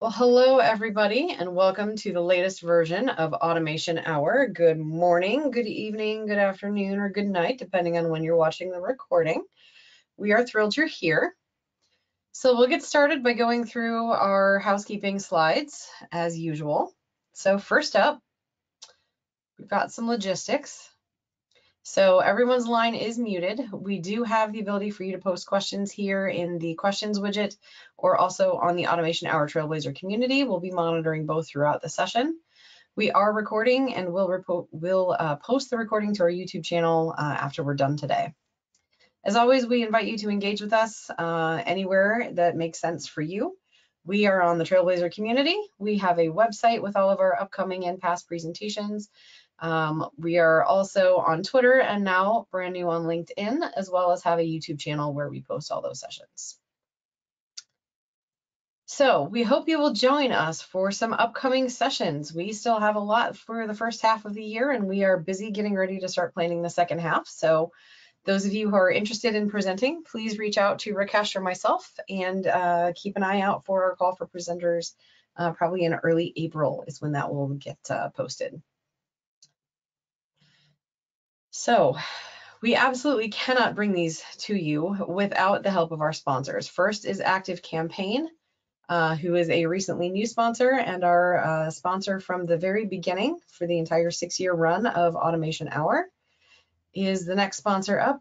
Well, hello everybody, and welcome to the latest version of Automation Hour. Good morning, good evening, good afternoon, or good night, depending on when you're watching the recording. We are thrilled you're here. So we'll get started by going through our housekeeping slides as usual. So first up, we've got some logistics. So everyone's line is muted. We do have the ability for you to post questions here in the questions widget or also on the Automation Hour Trailblazer community. We'll be monitoring both throughout the session. We are recording and we'll post the recording to our YouTube channel after we're done today. As always, we invite you to engage with us anywhere that makes sense for you. We are on the Trailblazer community. We have a website with all of our upcoming and past presentations. We are also on Twitter and now brand new on LinkedIn, as well as have a YouTube channel where we post all those sessions. So we hope you will join us for some upcoming sessions. We still have a lot for the first half of the year, and we are busy getting ready to start planning the second half. So those of you who are interested in presenting, please reach out to Rakesh or myself and keep an eye out for our call for presenters. Probably in early April is when that will get posted. So we absolutely cannot bring these to you without the help of our sponsors. First is ActiveCampaign, who is a recently new sponsor and our sponsor from the very beginning for the entire 6-year run of Automation Hour. Is the next sponsor up,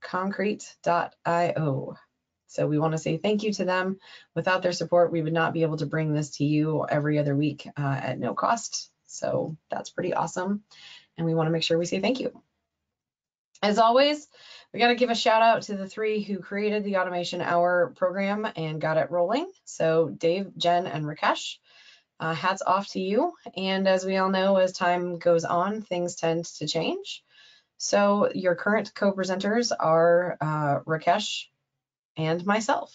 concrete.io. So we want to say thank you to them. Without their support, we would not be able to bring this to you every other week at no cost. So that's pretty awesome. And we want to make sure we say thank you. As always, we got to give a shout out to the three who created the Automation Hour program and got it rolling. So Dave, Jen, and Rakesh, hats off to you. And as we all know, as time goes on, things tend to change. So your current co-presenters are Rakesh and myself.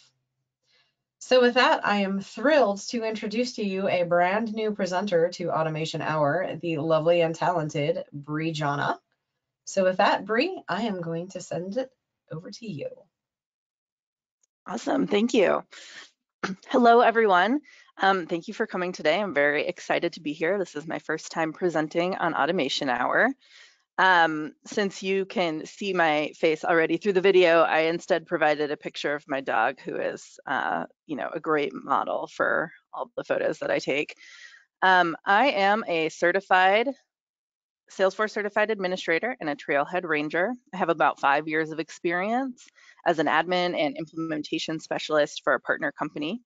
So with that, I am thrilled to introduce to you a brand new presenter to Automation Hour, the lovely and talented Bree Jana. So with that, Bree, I am going to send it over to you. Awesome, thank you. Hello, everyone. Thank you for coming today. I'm very excited to be here. This is my first time presenting on Automation Hour. Since you can see my face already through the video, I instead provided a picture of my dog, who is, you know, a great model for all the photos that I take. I am a certified Salesforce certified administrator and a Trailhead Ranger. I have about 5 years of experience as an admin and implementation specialist for a partner company.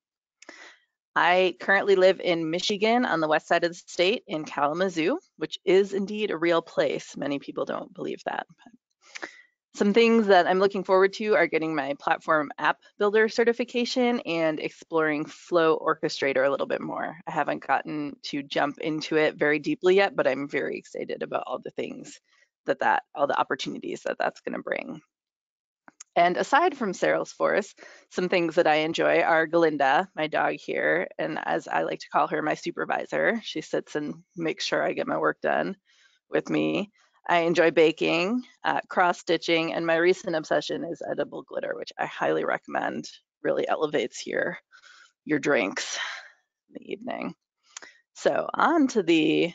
I currently live in Michigan on the west side of the state in Kalamazoo, which is indeed a real place. Many people don't believe that. Some things that I'm looking forward to are getting my Platform App Builder certification and exploring Flow Orchestrator a little bit more. I haven't gotten to jump into it very deeply yet, but I'm very excited about all the things that, all the opportunities that that's going to bring. And aside from Salesforce, some things that I enjoy are Glinda, my dog here, and as I like to call her, my supervisor. She sits and makes sure I get my work done with me. I enjoy baking, cross-stitching, and my recent obsession is edible glitter, which I highly recommend. Really elevates your drinks in the evening. So on to the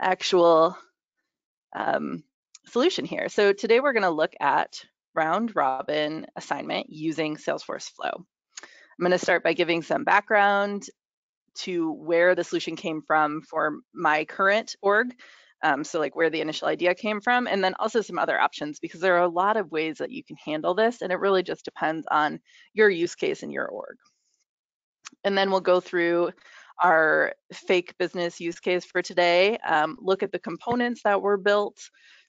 actual solution here. So today we're going to look at Round Robin assignment using Salesforce Flow. I'm going to start by giving some background to where the solution came from for my current org, so like where the initial idea came from, and then also some other options, because there are a lot of ways that you can handle this, and it really just depends on your use case and your org. And then we'll go through our fake business use case for today, look at the components that were built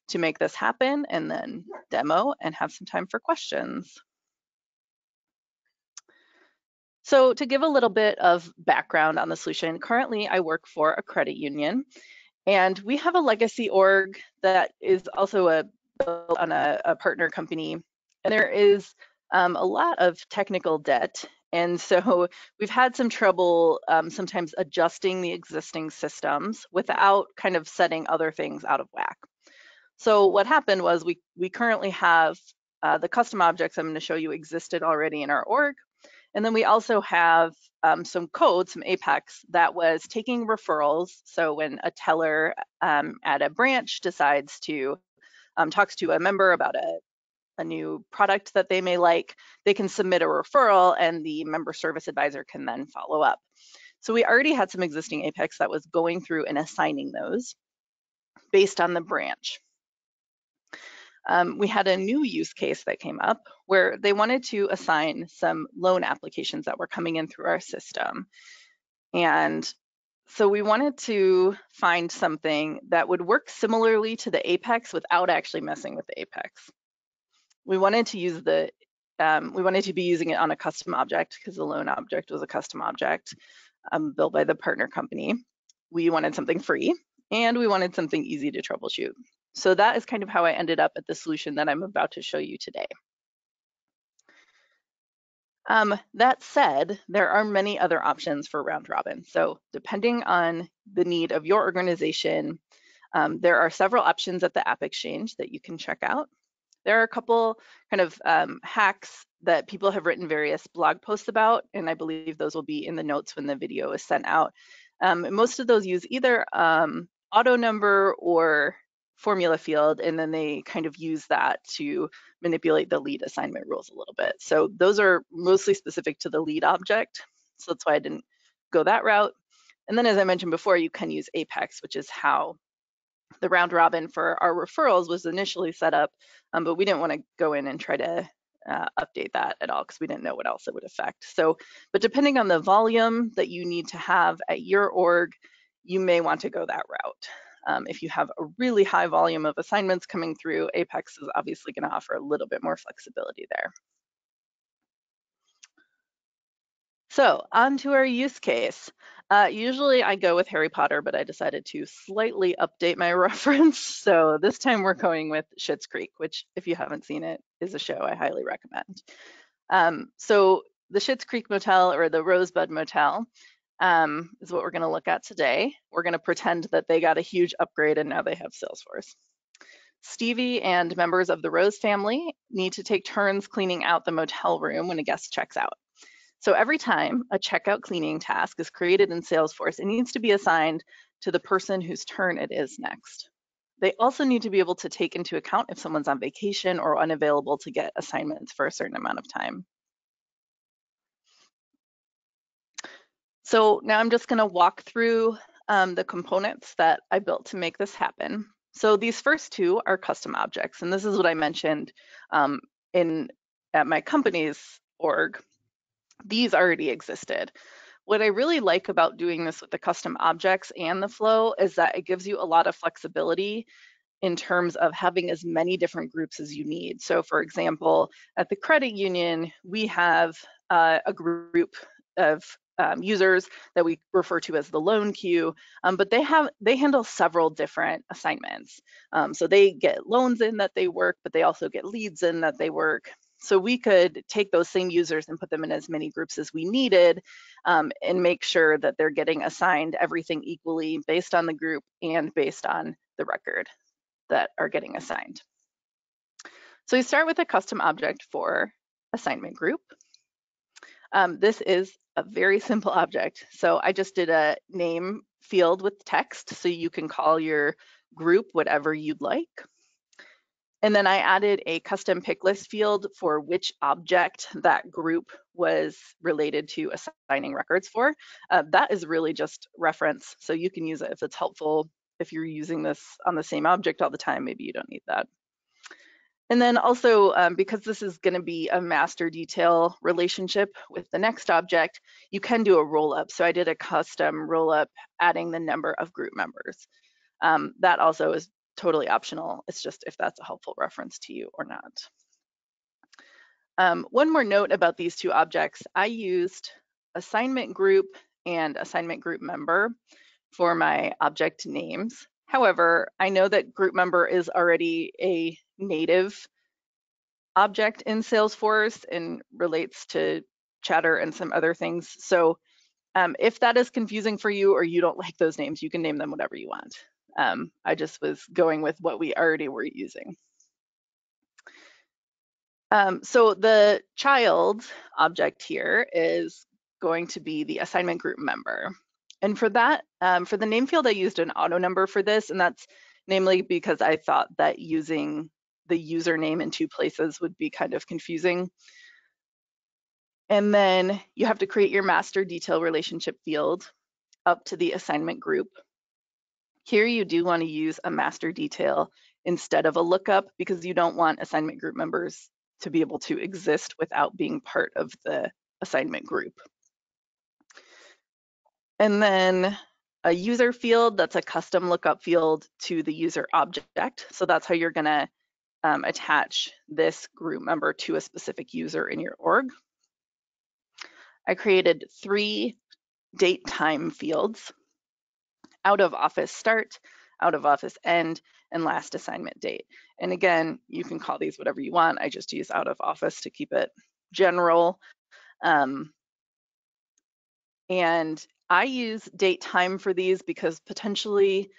to make this happen, and then demo and have some time for questions. So to give a little bit of background on the solution, currently I work for a credit union, and we have a legacy org that is also built on a partner company, and there is a lot of technical debt, and so we've had some trouble sometimes adjusting the existing systems without kind of setting other things out of whack. So what happened was we currently have the custom objects I'm going to show you existed already in our org, And then we also have some code, some Apex that was taking referrals. So when a teller at a branch decides to talks to a member about a new product that they may like, they can submit a referral and the member service advisor can then follow up. So we already had some existing Apex that was going through and assigning those based on the branch. We had a new use case that came up where they wanted to assign some loan applications that were coming in through our system. And so we wanted to find something that would work similarly to the Apex without actually messing with the Apex. We wanted to use the, we wanted to be using it on a custom object because the loan object was a custom object built by the partner company. We wanted something free and we wanted something easy to troubleshoot. So that is kind of how I ended up at the solution that I'm about to show you today. That said, there are many other options for Round Robin. So depending on the need of your organization, there are several options at the AppExchange that you can check out. There are a couple kind of hacks that people have written various blog posts about, and I believe those will be in the notes when the video is sent out. Most of those use either auto number or formula field, and then they kind of use that to manipulate the lead assignment rules a little bit. So those are mostly specific to the lead object. So that's why I didn't go that route. And then as I mentioned before, you can use Apex, which is how the round robin for our referrals was initially set up, but we didn't want to go in and try to update that at all because we didn't know what else it would affect. So, but depending on the volume that you need to have at your org, you may want to go that route. If you have a really high volume of assignments coming through, Apex is obviously going to offer a little bit more flexibility there. So on to our use case. Usually I go with Harry Potter, but I decided to slightly update my reference. So this time we're going with Schitt's Creek, which if you haven't seen it, is a show I highly recommend. So the Schitt's Creek Motel or the Rosebud Motel is what we're going to look at today. We're going to pretend that they got a huge upgrade and now they have Salesforce. Stevie and members of the Rose family need to take turns cleaning out the motel room when a guest checks out. So every time a checkout cleaning task is created in Salesforce, it needs to be assigned to the person whose turn it is next. They also need to be able to take into account if someone's on vacation or unavailable to get assignments for a certain amount of time. So now I'm just going to walk through the components that I built to make this happen. So these first two are custom objects, and this is what I mentioned at my company's org. These already existed. What I really like about doing this with the custom objects and the flow is that it gives you a lot of flexibility in terms of having as many different groups as you need. So for example, at the credit union, we have a group of users that we refer to as the loan queue, but they handle several different assignments. So they get loans in that they work, but they also get leads in that they work. So we could take those same users and put them in as many groups as we needed and make sure that they're getting assigned everything equally based on the group and based on the record that are getting assigned. So you start with a custom object for assignment group. This is a very simple object. So I just did a name field with text so you can call your group whatever you'd like. And then I added a custom pick list field for which object that group was related to assigning records for. That is really just reference, so you can use it if it's helpful. If you're using this on the same object all the time, maybe you don't need that. And then also, because this is going to be a master detail relationship with the next object, you can do a roll up. So I did a custom roll up adding the number of group members. That also is totally optional. It's just if that's a helpful reference to you or not. One more note about these two objects. I used assignment group and assignment group member for my object names. However, I know that group member is already a native object in Salesforce and relates to Chatter and some other things. So if that is confusing for you or you don't like those names, you can name them whatever you want. I just was going with what we already were using. So the child object here is going to be the assignment group member. And for that, for the name field, I used an auto number for this, and that's namely because I thought that using the username in two places would be kind of confusing. And then you have to create your master detail relationship field up to the assignment group. Here you do want to use a master detail instead of a lookup because you don't want assignment group members to be able to exist without being part of the assignment group. And then a user field, that's a custom lookup field to the user object. So that's how you're going to attach this group member to a specific user in your org. I created 3 date time fields: out of office start, out of office end, and last assignment date. And again, you can call these whatever you want. I just use out of office to keep it general. And I use date time for these because potentially,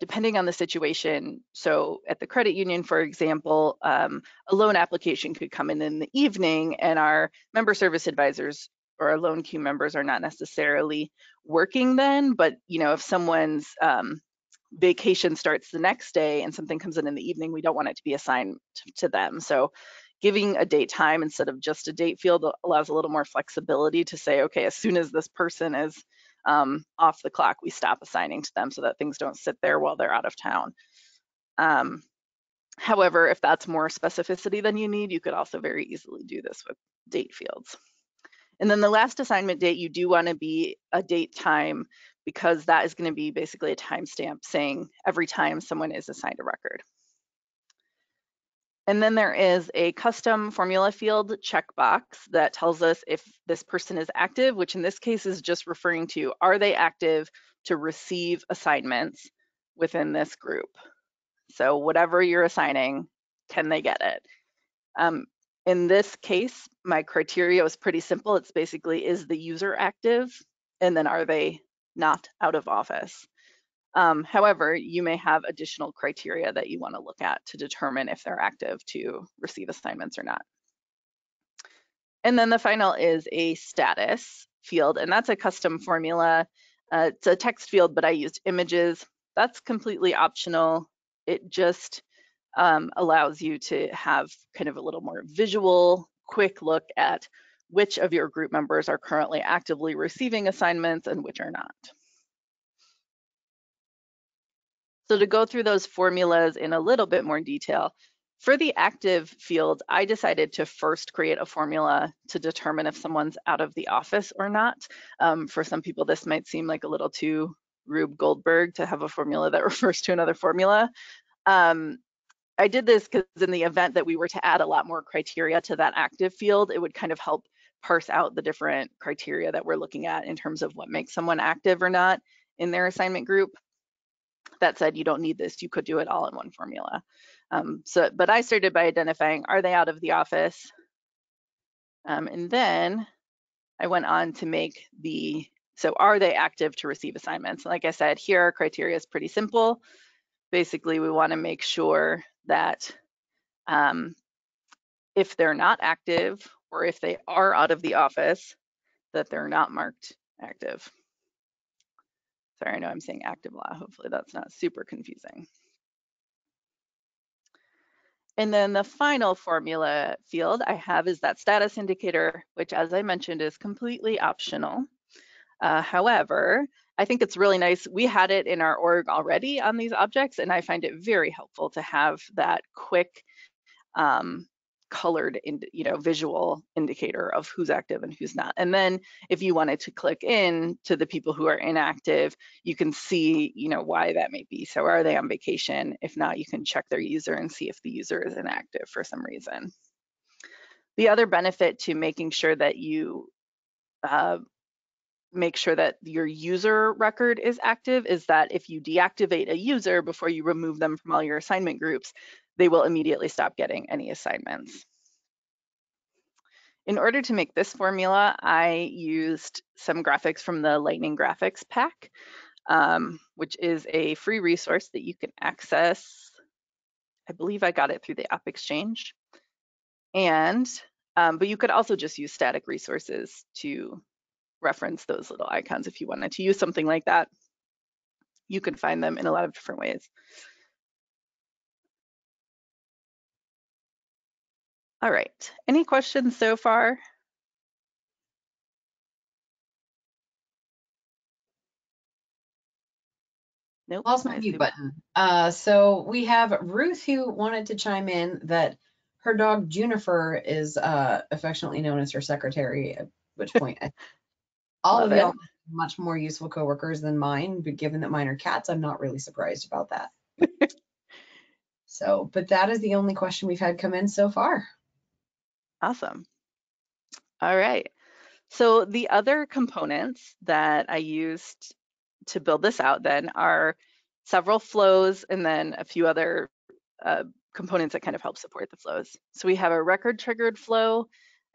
depending on the situation, so at the credit union, for example, a loan application could come in the evening, and our member service advisors or our loan queue members are not necessarily working then, but you know, if someone's vacation starts the next day and something comes in the evening, we don't want it to be assigned to them. So giving a date time instead of just a date field allows a little more flexibility to say, okay, as soon as this person is off the clock, we stop assigning to them so that things don't sit there while they're out of town. However, if that's more specificity than you need, you could also very easily do this with date fields. And then the last assignment date, you do want to be a date time because that is going to be basically a timestamp saying every time someone is assigned a record. And then there is a custom formula field checkbox that tells us if this person is active, which in this case is just referring to, are they active to receive assignments within this group? So whatever you're assigning, can they get it? In this case, my criteria was pretty simple. It's basically, is the user active? And then are they not out of office? However, you may have additional criteria that you want to look at to determine if they're active to receive assignments or not. And then the final is a status field, and that's a custom formula. It's a text field, but I used images. That's completely optional. It just allows you to have kind of a little more visual, quick look at which of your group members are currently actively receiving assignments and which are not. So to go through those formulas in a little bit more detail, for the active field, I decided to first create a formula to determine if someone's out of the office or not. For some people, this might seem like a little too Rube Goldberg to have a formula that refers to another formula. I did this because in the event that we were to add a lot more criteria to that active field, it would kind of help parse out the different criteria that we're looking at in terms of what makes someone active or not in their assignment group. That said, you don't need this. You could do it all in one formula. But I started by identifying, are they out of the office? And then I went on to make the, so are they active to receive assignments? And like I said, here our criteria is pretty simple. Basically, we want to make sure that if they're not active or if they are out of the office, that they're not marked active. Sorry, I know I'm saying active law. Hopefully that's not super confusing. And then the final formula field I have is that status indicator, which as I mentioned is completely optional. However, I think it's really nice. We had it in our org already on these objects, and I find it very helpful to have that quick colored, visual indicator of who's active and who's not. And then if you wanted to click in to the people who are inactive, you can see, why that may be. So are they on vacation? If not, you can check their user and see if the user is inactive for some reason. The other benefit to making sure that you make sure that your user record is active is that if you deactivate a user before you remove them from all your assignment groups, they will immediately stop getting any assignments. In order to make this formula, I used some graphics from the Lightning Graphics Pack, which is a free resource that you can access. I believe I got it through the AppExchange. And, but you could also just use static resources to reference those little icons if you wanted to use something like that. You can find them in a lot of different ways. All right, any questions so far? Nope. Lost my mute button. So we have Ruth who wanted to chime in that her dog Junifer is affectionately known as her secretary, at which point all of y'all much more useful coworkers than mine, but given that mine are cats, I'm not really surprised about that. So, but that is the only question we've had come in so far. Awesome. All right. So the other components that I used to build this out then are several flows and then a few other components that kind of help support the flows. So we have a record triggered flow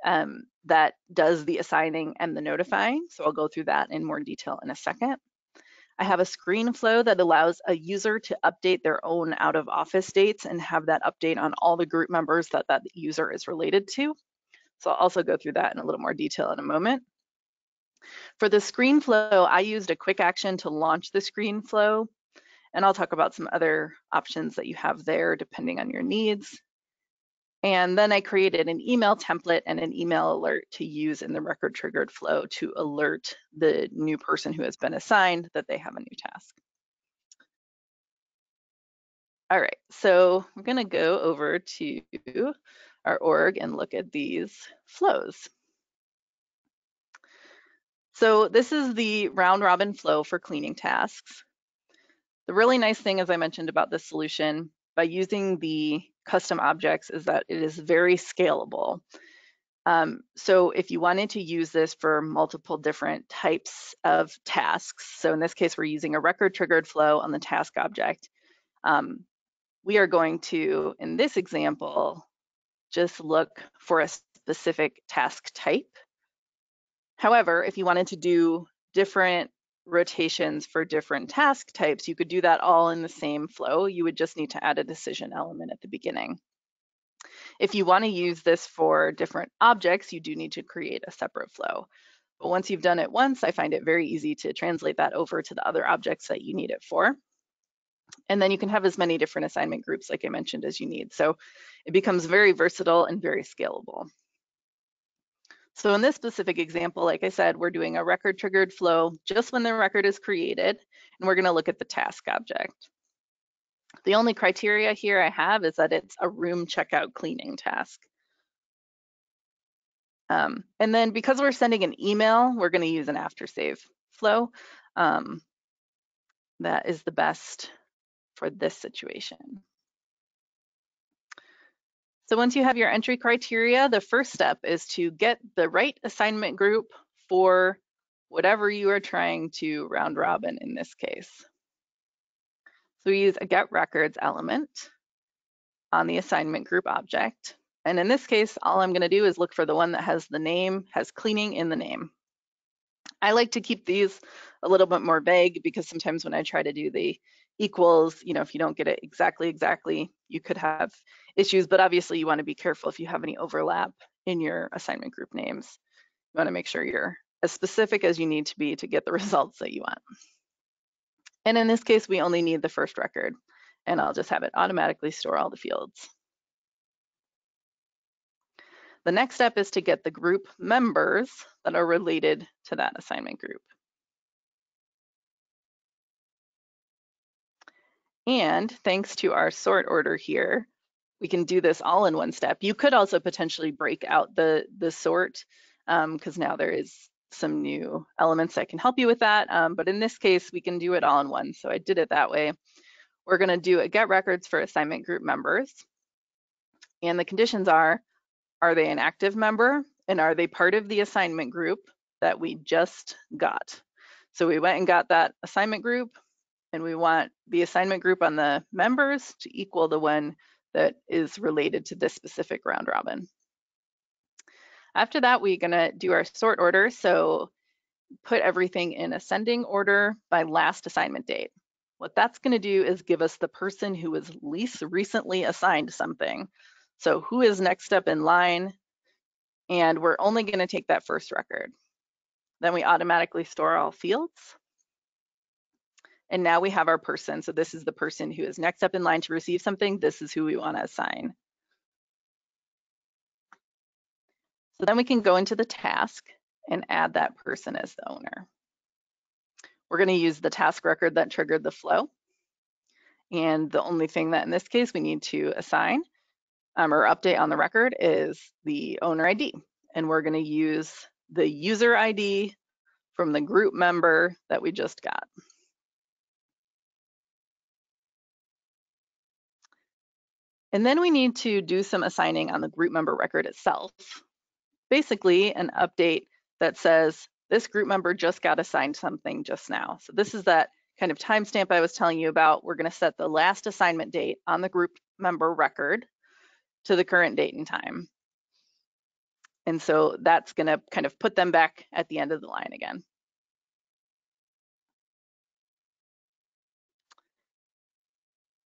that does the assigning and the notifying. So I'll go through that in more detail in a second. I have a screen flow that allows a user to update their own out of office dates and have that update on all the group members that that user is related to. So I'll also go through that in a little more detail in a moment. For the screen flow, I used a quick action to launch the screen flow, and I'll talk about some other options that you have there depending on your needs. And then I created an email template and an email alert to use in the record triggered flow to alert the new person who has been assigned that they have a new task. All right, so we're going to go over to our org and look at these flows. So this is the round robin flow for cleaning tasks. The really nice thing, as I mentioned about this solution, by using the custom objects is that it is very scalable. So if you wanted to use this for multiple different types of tasks, so in this case, we're using a record triggered flow on the task object. We are going to, in this example, just look for a specific task type. However, if you wanted to do different rotations for different task types, you could do that all in the same flow. You would just need to add a decision element at the beginning. If you want to use this for different objects, you do need to create a separate flow. But once you've done it once, I find it very easy to translate that over to the other objects that you need it for. And then you can have as many different assignment groups, like I mentioned, as you need. So it becomes very versatile and very scalable. So in this specific example, like I said, we're doing a record triggered flow just when the record is created, and we're going to look at the task object. The only criteria here I have is that it's a room checkout cleaning task. And then because we're sending an email, we're going to use an after save flow. That is the best for this situation. So once you have your entry criteria, the first step is to get the right assignment group for whatever you are trying to round robin in this case. So we use a get records element on the assignment group object. And in this case, all I'm going to do is look for the one that has the name, has cleaning in the name. I like to keep these a little bit more vague because sometimes when I try to do the equals, you know, if you don't get it exactly, you could have issues, but obviously you want to be careful if you have any overlap in your assignment group names. You want to make sure you're as specific as you need to be to get the results that you want. And in this case, we only need the first record, and I'll just have it automatically store all the fields. The next step is to get the group members that are related to that assignment group. And thanks to our sort order here, we can do this all in one step. You could also potentially break out the sort because now there is some new elements that can help you with that. But in this case, we can do it all in one. So I did it that way. We're going to do a get records for assignment group members. And the conditions are they an active member? And are they part of the assignment group that we just got? So we went and got that assignment group, and we want the assignment group on the members to equal the one that is related to this specific round robin. After that, we're going to do our sort order. So put everything in ascending order by last assignment date. What that's going to do is give us the person who was least recently assigned something. So who is next up in line? And we're only going to take that first record. Then we automatically store all fields. And now we have our person. So this is the person who is next up in line to receive something. This is who we want to assign. So then we can go into the task and add that person as the owner. We're going to use the task record that triggered the flow. And the only thing that in this case we need to assign or update on the record is the owner ID. And we're going to use the user ID from the group member that we just got. And then we need to do some assigning on the group member record itself. Basically an update that says this group member just got assigned something just now. So this is that kind of timestamp I was telling you about. We're going to set the last assignment date on the group member record to the current date and time. And so that's going to kind of put them back at the end of the line again.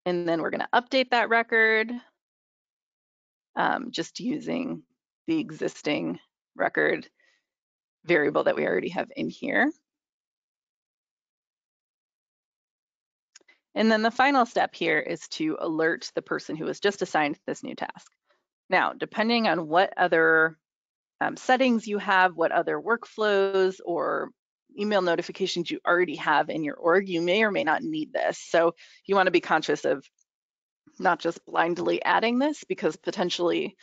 And then we're going to update that record just using the existing record variable that we already have in here. And then the final step here is to alert the person who was just assigned this new task. Now, depending on what other settings you have, what other workflows or email notifications you already have in your org, you may or may not need this. So you want to be conscious of not just blindly adding this, because potentially,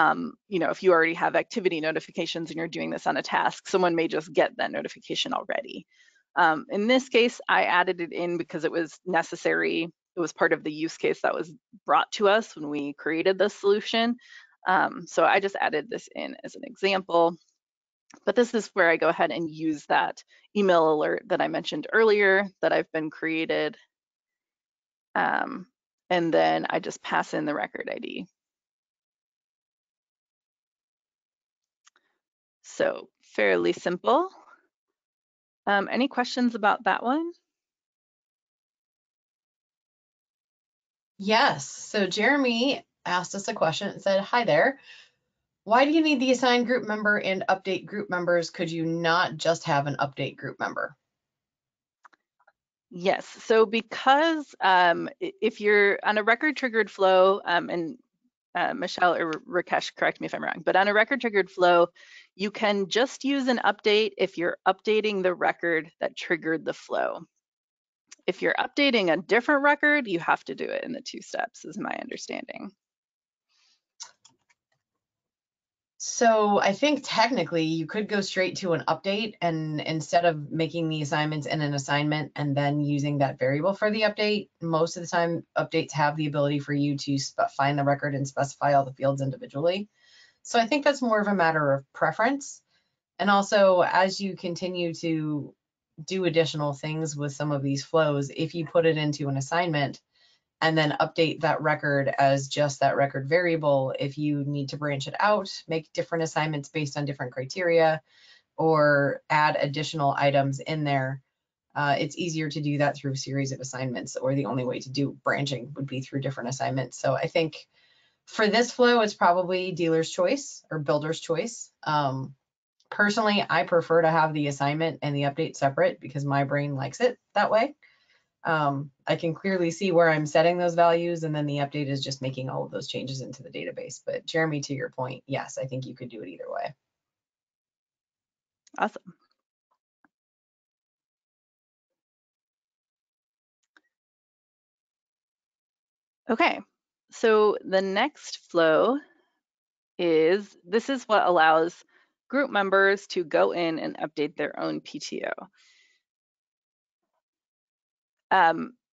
you know, if you already have activity notifications and you're doing this on a task, someone may just get that notification already. In this case, I added it in because it was necessary. It was part of the use case that was brought to us when we created this solution. So I just added this in as an example. But this is where I go ahead and use that email alert that I mentioned earlier that I've been created. And then I just pass in the record ID. So fairly simple. Any questions about that one? Yes. So Jeremy asked us a question and said, hi there. Why do you need the assigned group member and update group members? Could you not just have an update group member? Yes. So because if you're on a record triggered flow, and Michelle or Rakesh, correct me if I'm wrong, but on a record triggered flow, you can just use an update if you're updating the record that triggered the flow. If you're updating a different record, you have to do it in the two steps, is my understanding. So I think technically you could go straight to an update, and instead of making the assignments in an assignment and then using that variable for the update, most of the time updates have the ability for you to find the record and specify all the fields individually. So I think that's more of a matter of preference. And also, as you continue to do additional things with some of these flows, if you put it into an assignment, and then update that record as just that record variable. If you need to branch it out, make different assignments based on different criteria, or add additional items in there, it's easier to do that through a series of assignments, or the only way to do branching would be through different assignments. So I think for this flow, it's probably dealer's choice or builder's choice. Personally, I prefer to have the assignment and the update separate because my brain likes it that way. I can clearly see where I'm setting those values, and then the update is just making all of those changes into the database. But Jeremy, to your point, yes, I think you could do it either way. Awesome. Okay, so the next flow is, this is what allows group members to go in and update their own PTO.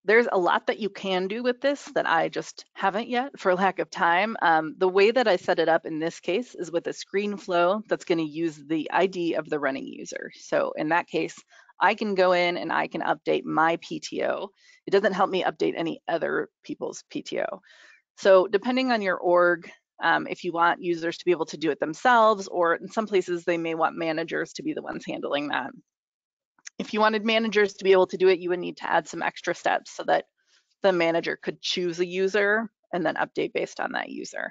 There's a lot that you can do with this that I just haven't yet for lack of time. The way that I set it up in this case is with a screen flow that's going to use the ID of the running user. So in that case, I can go in and I can update my PTO. It doesn't help me update any other people's PTO. So depending on your org, if you want users to be able to do it themselves, or in some places they may want managers to be the ones handling that. If you wanted managers to be able to do it, you would need to add some extra steps so that the manager could choose a user and then update based on that user.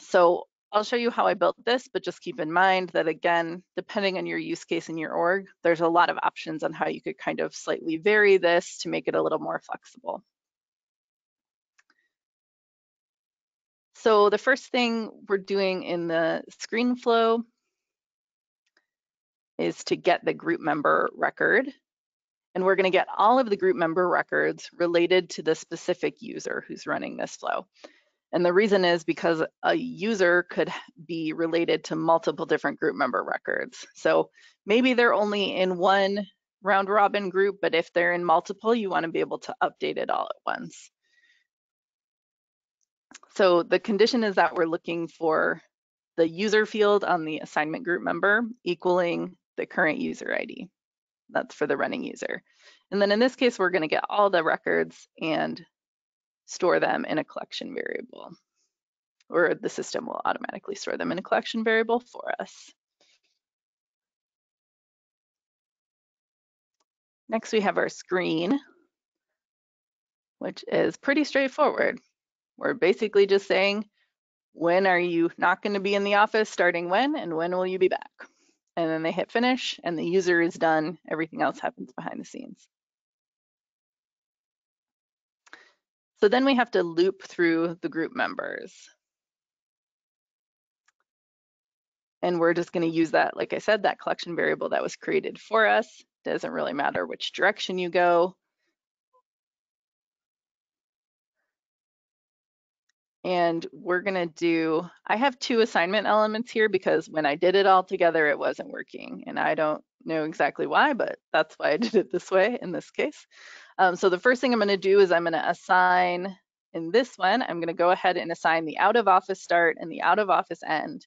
So I'll show you how I built this, but just keep in mind that, again, depending on your use case and your org, there's a lot of options on how you could kind of slightly vary this to make it a little more flexible. So the first thing we're doing in the screen flow is to get the group member record. And we're going to get all of the group member records related to the specific user who's running this flow. And the reason is because a user could be related to multiple different group member records. So maybe they're only in one round robin group, but if they're in multiple, you want to be able to update it all at once. So the condition is that we're looking for the user field on the assignment group member equaling the current user ID. That's for the running user. And then in this case, we're going to get all the records and store them in a collection variable, or the system will automatically store them in a collection variable for us. Next, we have our screen, which is pretty straightforward. We're basically just saying, when are you not going to be in the office, starting when, and when will you be back? And then they hit finish, and the user is done. Everything else happens behind the scenes. So then we have to loop through the group members. And we're just going to use that, like I said, that collection variable that was created for us. Doesn't really matter which direction you go. And we're going to do, I have two assignment elements here because when I did it all together, it wasn't working. And I don't know exactly why, but that's why I did it this way in this case. So the first thing I'm going to do is I'm going to assign, in this one, I'm going to go ahead and assign the out of office start and the out of office end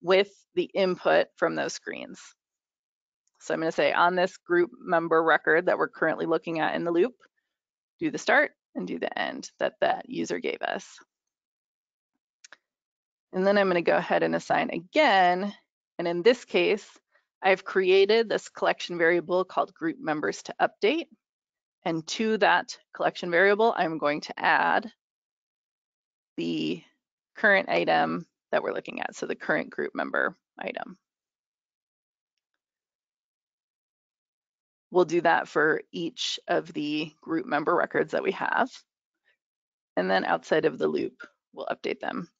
with the input from those screens. So I'm going to say on this group member record that we're currently looking at in the loop, do the start and do the end that that user gave us. And then I'm going to go ahead and assign again. And in this case, I've created this collection variable called group members to update. And to that collection variable, I'm going to add the current item that we're looking at. So the current group member item. We'll do that for each of the group member records that we have. And then outside of the loop, we'll update them.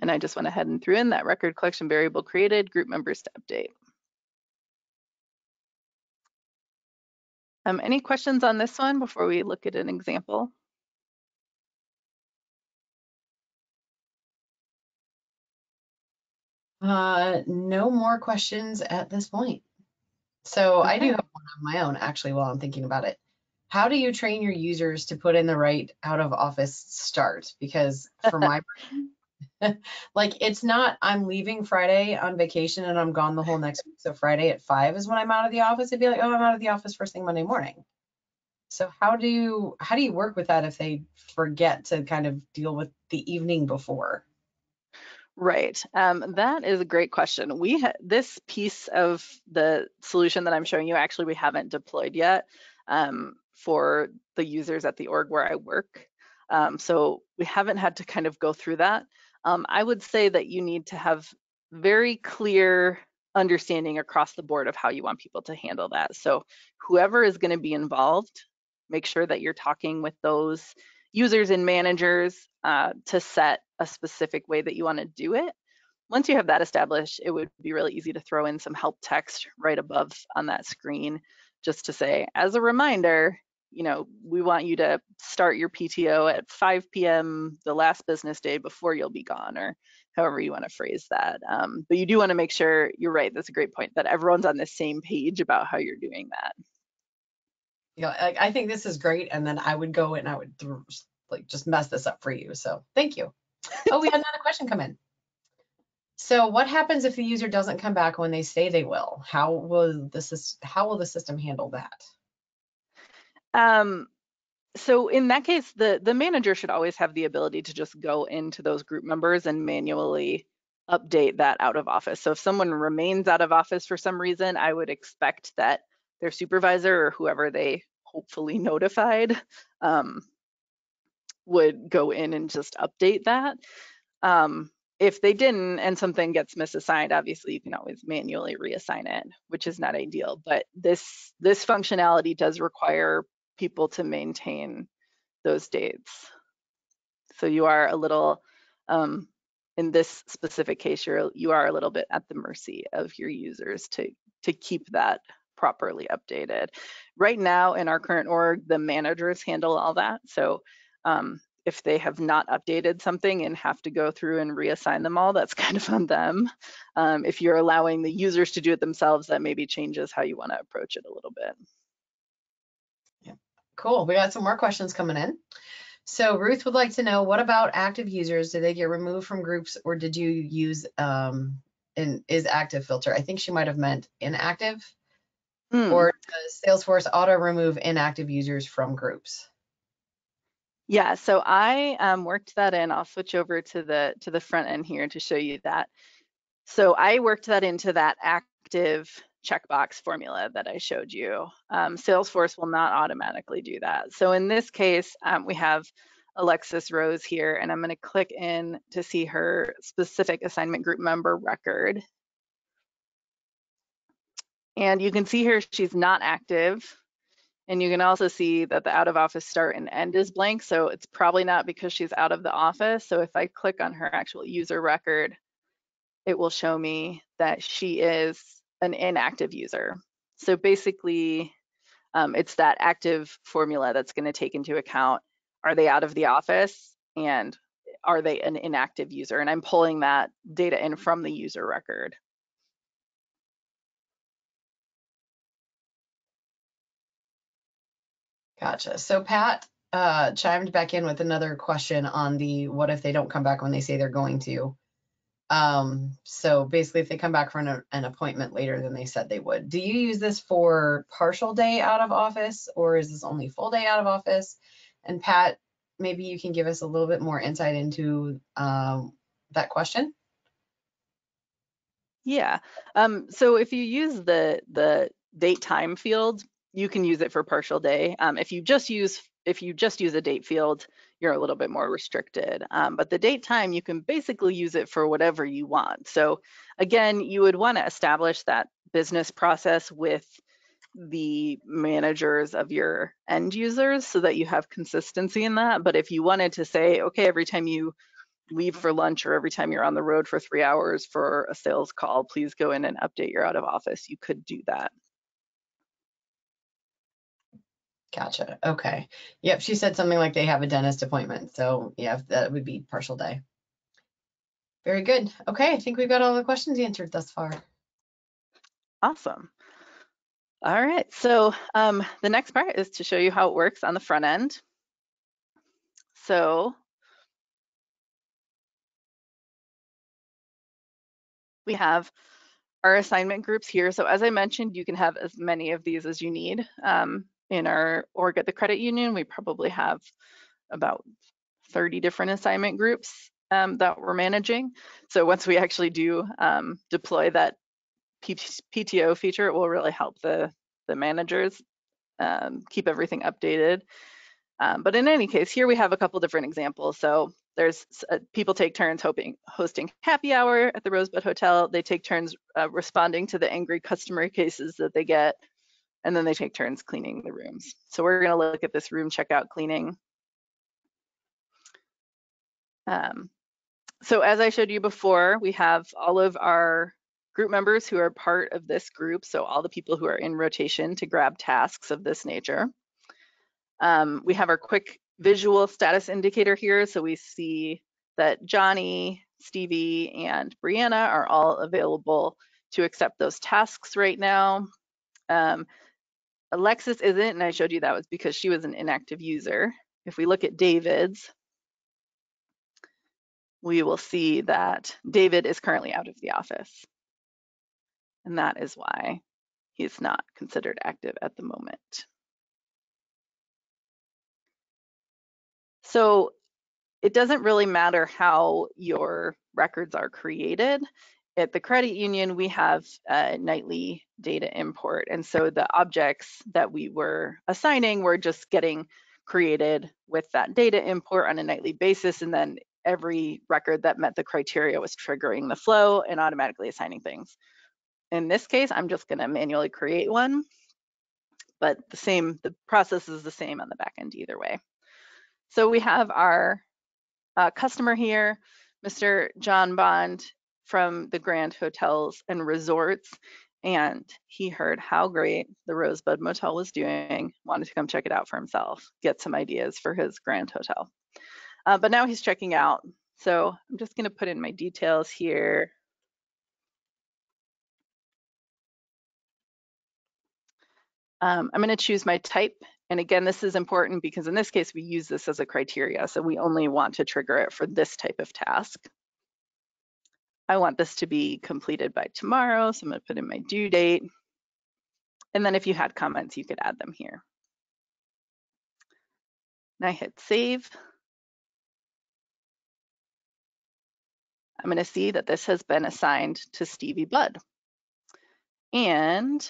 And I just went ahead and threw in that record collection variable created, group members to update. Any questions on this one before we look at an example? No more questions at this point. So okay. I do have one on my own, actually, while I'm thinking about it. How do you train your users to put in the right out of office start? Because for my like, it's not, I'm leaving Friday on vacation and I'm gone the whole next week. So Friday at 5 is when I'm out of the office. It'd be like, oh, I'm out of the office first thing Monday morning. So how do you work with that if they forget to kind of deal with the evening before? Right. That is a great question. This piece of the solution that I'm showing you, actually, we haven't deployed yet for the users at the org where I work. So we haven't had to kind of go through that. I would say that you need to have very clear understanding across the board of how you want people to handle that. So whoever is going to be involved, make sure that you're talking with those users and managers to set a specific way that you want to do it. Once you have that established, it would be really easy to throw in some help text right above on that screen just to say, as a reminder, you know, we want you to start your PTO at 5 p.m. the last business day before you'll be gone, or however you want to phrase that. But you do want to make sure, you're right, that's a great point, that everyone's on the same page about how you're doing that. Yeah, I think this is great. And then I would go and I would just mess this up for you. So thank you. Oh, we had another question come in. So what happens if the user doesn't come back when they say they will? How will the system handle that? So in that case, the manager should always have the ability to just go into those group members and manually update that out of office. So if someone remains out of office for some reason, I would expect that their supervisor or whoever they hopefully notified would go in and just update that. If they didn't and something gets misassigned, obviously you can always manually reassign it, which is not ideal, but this functionality does require people to maintain those dates. So you are a little, in this specific case, you are a little bit at the mercy of your users to keep that properly updated. Right now in our current org, the managers handle all that. So if they have not updated something and have to go through and reassign them all, that's kind of on them. If you're allowing the users to do it themselves, that maybe changes how you want to approach it a little bit. Yeah. Cool. We got some more questions coming in. So Ruth would like to know, what about active users? Did they get removed from groups, or did you use an is active filter? I think she might have meant inactive. Or does Salesforce auto remove inactive users from groups? Yeah, so I worked that in. I'll switch over to the front end here to show you that. So I worked that into that active checkbox formula that I showed you. Salesforce will not automatically do that. So in this case, we have Alexis Rose here, and I'm going to click in to see her specific assignment group member record. And you can see here she's not active. And you can also see that the out of office start and end is blank. So it's probably not because she's out of the office. So if I click on her actual user record, it will show me that she is an inactive user. So basically, it's that active formula that's going to take into account, are they out of the office and are they an inactive user? And I'm pulling that data in from the user record. Gotcha. So Pat chimed back in with another question on the what if they don't come back when they say they're going to. So basically, if they come back for an appointment later than they said they would. Do you use this for partial day out of office, or is this only full day out of office? And Pat, maybe you can give us a little bit more insight into that question. Yeah. So if you use the date time field, you can use it for partial day. If you just use a date field, you're a little bit more restricted. But the date time, you can basically use it for whatever you want. So again, you would want to establish that business process with the managers of your end users so that you have consistency in that. But if you wanted to say, okay, every time you leave for lunch or every time you're on the road for 3 hours for a sales call, please go in and update your out of office, you could do that. Gotcha. Okay. Yep. She said something like they have a dentist appointment. So yeah, that would be partial day. Very good. Okay. I think we've got all the questions answered thus far. Awesome. All right. So the next part is to show you how it works on the front end. So we have our assignment groups here. So as I mentioned, you can have as many of these as you need. In our org at the credit union, we probably have about 30 different assignment groups that we're managing. So once we actually do deploy that PTO feature, it will really help the managers keep everything updated. But in any case, here we have a couple different examples. So there's people take turns hosting happy hour at the Rosebud Motel. They take turns responding to the angry customer cases that they get. And then they take turns cleaning the rooms. So we're going to look at this room checkout cleaning. So as I showed you before, we have all of our group members who are part of this group. So all the people who are in rotation to grab tasks of this nature. We have our quick visual status indicator here. So we see that Johnny, Stevie, and Brianna are all available to accept those tasks right now. Alexis isn't, and I showed you that was because she was an inactive user. If we look at David's, we will see that David is currently out of the office. And that is why he's not considered active at the moment. So it doesn't really matter how your records are created. At the credit union, we have a nightly data import. And so the objects that we were assigning were just getting created with that data import on a nightly basis. And then every record that met the criteria was triggering the flow and automatically assigning things. In this case, I'm just going to manually create one, but the process is the same on the back end either way. So we have our customer here, Mr. John Bond from the Grand Hotels and Resorts, and he heard how great the Rosebud Motel was doing, wanted to come check it out for himself, get some ideas for his Grand Hotel. But now he's checking out. So I'm just going to put in my details here. I'm going to choose my type. And again, this is important because in this case, we use this as a criteria. So we only want to trigger it for this type of task. I want this to be completed by tomorrow. So I'm going to put in my due date. And then if you had comments, you could add them here. And I hit save. I'm going to see that this has been assigned to Stevie Budd. And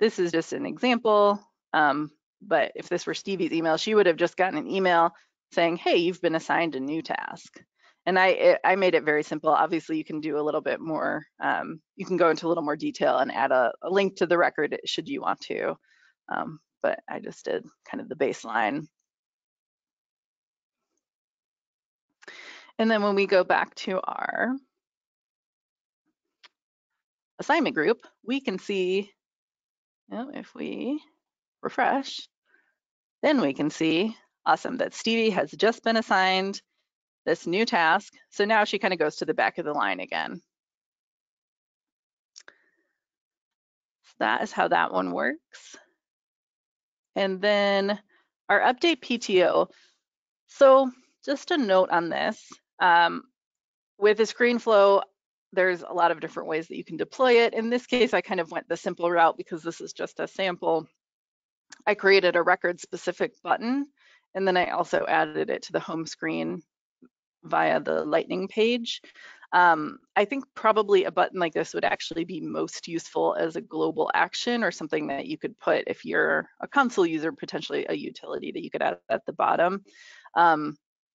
this is just an example, but if this were Stevie's email, she would have just gotten an email saying, hey, you've been assigned a new task. And I made it very simple. Obviously, you can do a little bit more. You can go into a little more detail and add a link to the record should you want to. But I just did kind of the baseline. And then when we go back to our assignment group, we can see, if we refresh, then we can see, awesome, that Stevie has just been assigned this new task. So now she kind of goes to the back of the line again. So that is how that one works. And then our update PTO. So just a note on this, with the screen flow, there's a lot of different ways that you can deploy it. In this case, I kind of went the simple route because this is just a sample. I created a record specific button, and then I also added it to the home screen via the Lightning page. I think probably a button like this would actually be most useful as a global action or something that you could put if you're a console user, potentially a utility that you could add at the bottom.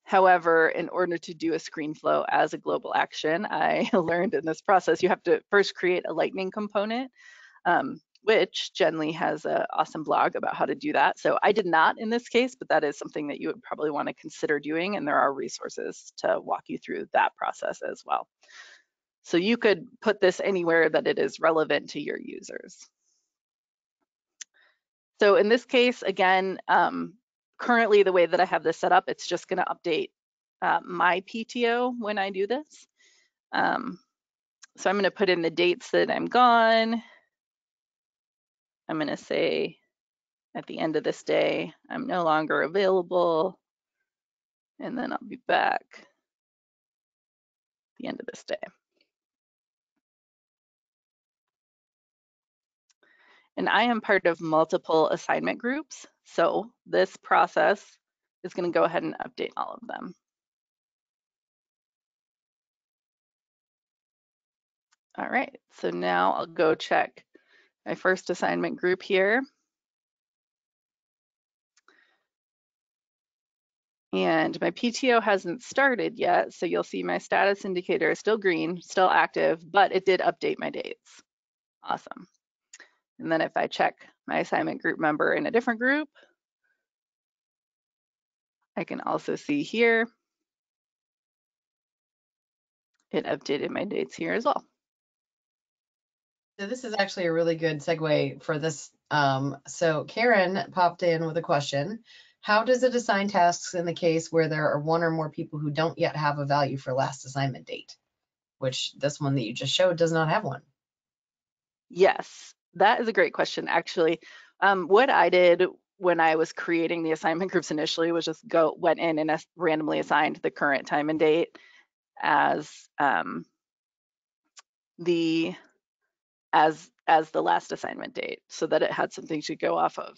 However, in order to do a screen flow as a global action, I learned in this process, you have to first create a Lightning component, which Jen Lee has an awesome blog about how to do that. So I did not in this case, but that is something that you would probably want to consider doing. And there are resources to walk you through that process as well. So you could put this anywhere that it is relevant to your users. So in this case, again, currently, the way that I have this set up, it's just going to update my PTO when I do this. So I'm going to put in the dates that I'm gone. I'm going to say at the end of this day, I'm no longer available. And then I'll be back at the end of this day. And I am part of multiple assignment groups. So this process is going to go ahead and update all of them. All right, so now I'll go check my first assignment group here. And my PTO hasn't started yet, so you'll see my status indicator is still green, still active, but it did update my dates. Awesome. And then if I check my assignment group member in a different group, I can also see here, it updated my dates here as well. So this is actually a really good segue for this. So Karen popped in with a question. How does it assign tasks in the case where there are one or more people who don't yet have a value for last assignment date, which this one that you just showed does not have one? Yes. That is a great question, actually. What I did when I was creating the assignment groups initially was just went in and randomly assigned the current time and date as the last assignment date so that it had something to go off of.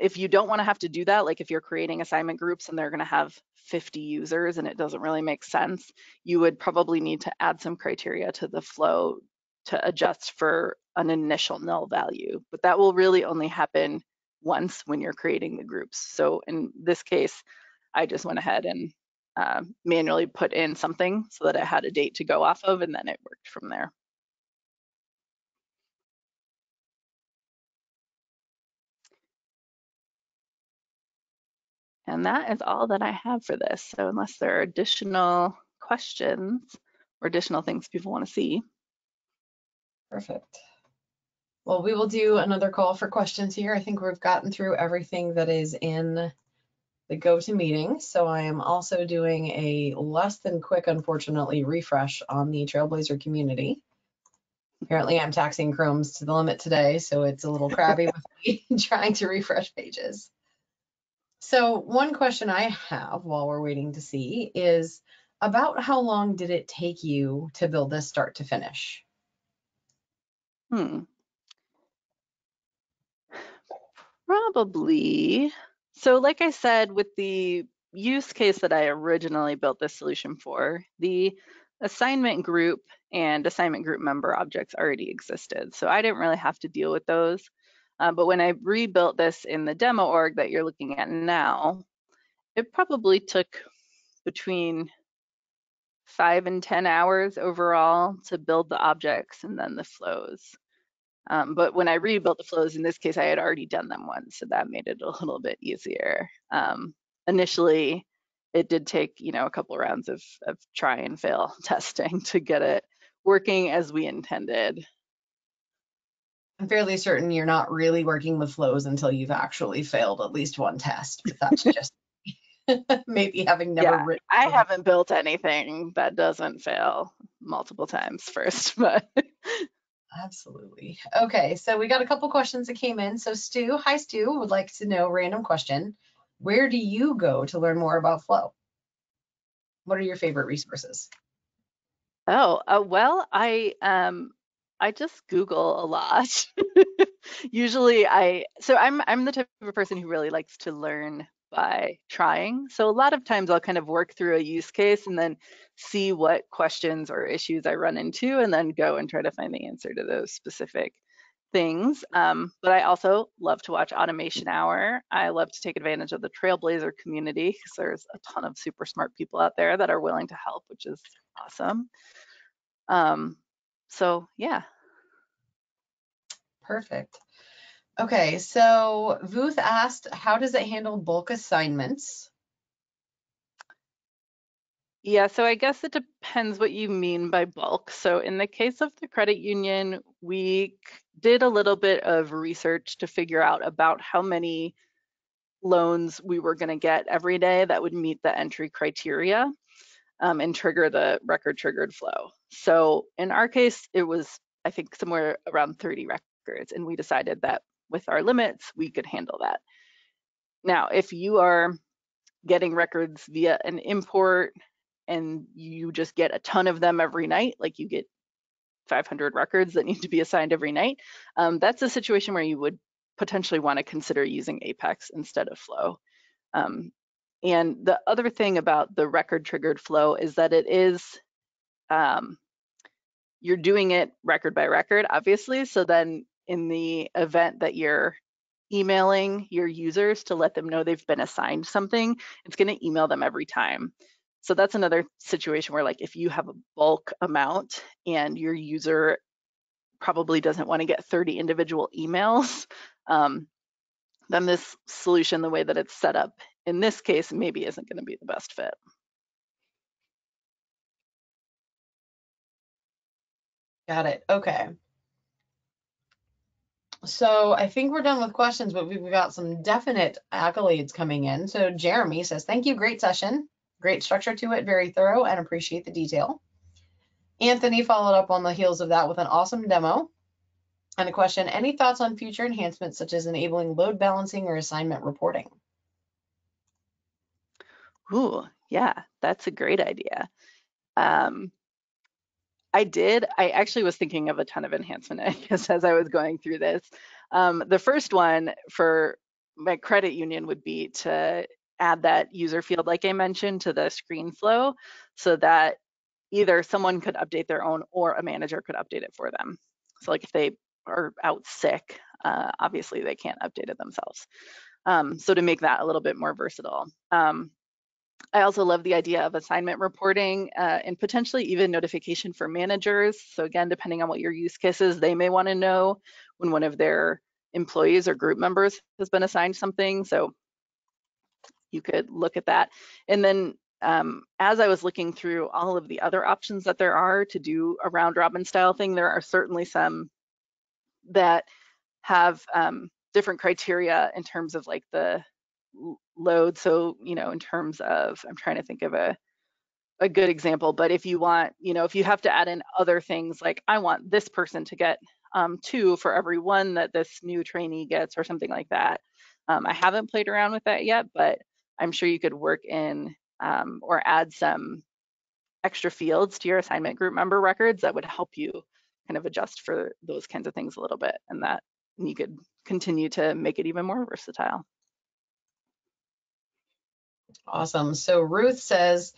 If you don't want to have to do that, like if you're creating assignment groups and they're going to have 50 users and it doesn't really make sense, you would probably need to add some criteria to the flow to adjust for an initial null value, but that will really only happen once when you're creating the groups. So in this case, I just went ahead and manually put in something so that I had a date to go off of, and then it worked from there. And that is all that I have for this. So unless there are additional questions or additional things people want to see. Perfect. Well, we will do another call for questions here. I think we've gotten through everything that is in the GoToMeeting. So I am also doing a less than quick, unfortunately, refresh on the Trailblazer community. Apparently I'm taxing Chrome's to the limit today, so it's a little crabby with me trying to refresh pages. So one question I have while we're waiting to see is about how long did it take you to build this start to finish? Probably. So like I said, with the use case that I originally built this solution for, the assignment group and assignment group member objects already existed. So I didn't really have to deal with those. But when I rebuilt this in the demo org that you're looking at now, it probably took between 5 and 10 hours overall to build the objects and then the flows. But when I rebuilt the flows, in this case, I had already done them once, so that made it a little bit easier. Initially, it did take, you know, a couple rounds of try and fail testing to get it working as we intended. I'm fairly certain you're not really working with flows until you've actually failed at least one test, but that's just maybe having never written. I haven't built anything that doesn't fail multiple times first, but. Absolutely. Okay, so we got a couple questions that came in. So Stu, hi Stu, would like to know, random question, where do you go to learn more about Flow? What are your favorite resources? Oh, well, I just Google a lot. Usually I'm the type of person who really likes to learn by trying. So a lot of times I'll kind of work through a use case and then see what questions or issues I run into and then go and try to find the answer to those specific things. But I also love to watch Automation Hour. I love to take advantage of the Trailblazer community because there's a ton of super smart people out there that are willing to help, which is awesome. So yeah. Perfect. Okay, so Vuth asked, how does it handle bulk assignments? Yeah, so I guess it depends what you mean by bulk. So in the case of the credit union, we did a little bit of research to figure out about how many loans we were going to get every day that would meet the entry criteria and trigger the record triggered flow. So in our case, it was, I think, somewhere around 30 records, and we decided that with our limits, we could handle that. Now, if you are getting records via an import and you just get a ton of them every night, like you get 500 records that need to be assigned every night, that's a situation where you would potentially want to consider using Apex instead of Flow. And the other thing about the record triggered flow is that it is, you're doing it record by record, obviously. So then in the event that you're emailing your users to let them know they've been assigned something, it's going to email them every time. So that's another situation where, like, if you have a bulk amount and your user probably doesn't want to get 30 individual emails, then this solution, the way that it's set up in this case, maybe isn't going to be the best fit. Got it. Okay. So I think we're done with questions, but we've got some definite accolades coming in. So Jeremy says, thank you. Great session. Great structure to it. Very thorough and appreciate the detail. Anthony followed up on the heels of that with an awesome demo. And the question, any thoughts on future enhancements such as enabling load balancing or assignment reporting? Ooh, yeah, that's a great idea. I actually was thinking of a ton of enhancement ideas as I was going through this. The first one for my credit union would be to add that user field, like I mentioned, to the screen flow so that either someone could update their own or a manager could update it for them. So like if they are out sick, obviously they can't update it themselves. So to make that a little bit more versatile. I also love the idea of assignment reporting and potentially even notification for managers. So again, depending on what your use case is, they may want to know when one of their employees or group members has been assigned something. So you could look at that. And then as I was looking through all of the other options that there are to do a round robin style thing, there are certainly some that have different criteria in terms of like the load. So, you know, in terms of, I'm trying to think of a good example, but if you want, you know, if you have to add in other things, like I want this person to get 2 for every 1 that this new trainee gets or something like that. I haven't played around with that yet, but I'm sure you could work in or add some extra fields to your assignment group member records that would help you kind of adjust for those kinds of things a little bit, and that you could continue to make it even more versatile. Awesome. So Ruth says,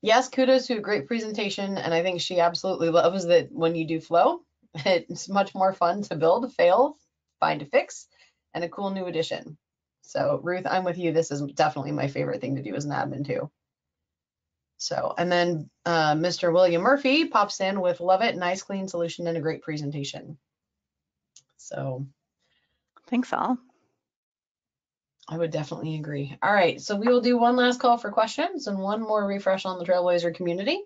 yes, kudos to a great presentation, and I think she absolutely loves that when you do Flow, it's much more fun to build, fail, find a fix, and a cool new addition. So Ruth, I'm with you. This is definitely my favorite thing to do as an admin too. So, and then Mr. William Murphy pops in with love it, nice clean solution and a great presentation. So thanks all. I would definitely agree. All right, so we will do one last call for questions and one more refresh on the Trailblazer community.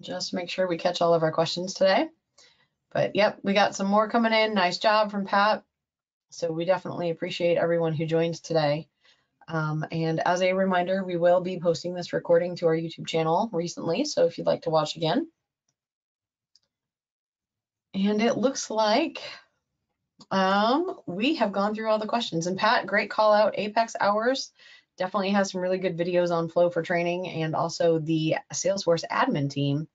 Just make sure we catch all of our questions today. But yep, we got some more coming in. Nice job from Pat. So we definitely appreciate everyone who joins today. And as a reminder, we will be posting this recording to our YouTube channel recently. So if you'd like to watch again. And it looks like we have gone through all the questions. And Pat, great call out. Apex Hours definitely has some really good videos on Flow for training, and also the Salesforce admin team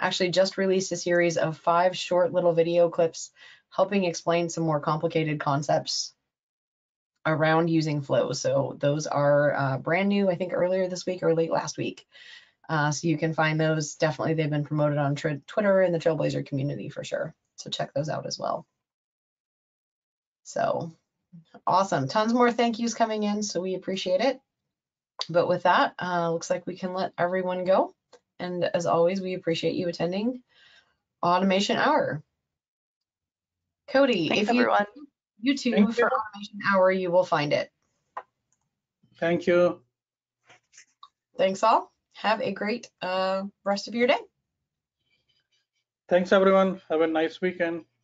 actually just released a series of 5 short little video clips helping explain some more complicated concepts around using Flow. So those are brand new, I think earlier this week or late last week. So you can find those. Definitely they've been promoted on Twitter and the Trailblazer community for sure. So check those out as well. So awesome. Tons more thank yous coming in, so we appreciate it. But with that, looks like we can let everyone go. And as always, we appreciate you attending Automation Hour. Cody, thanks, if you YouTube for Automation Hour, you will find it. Thank you. Thanks all. Have a great rest of your day. Thanks everyone. Have a nice weekend.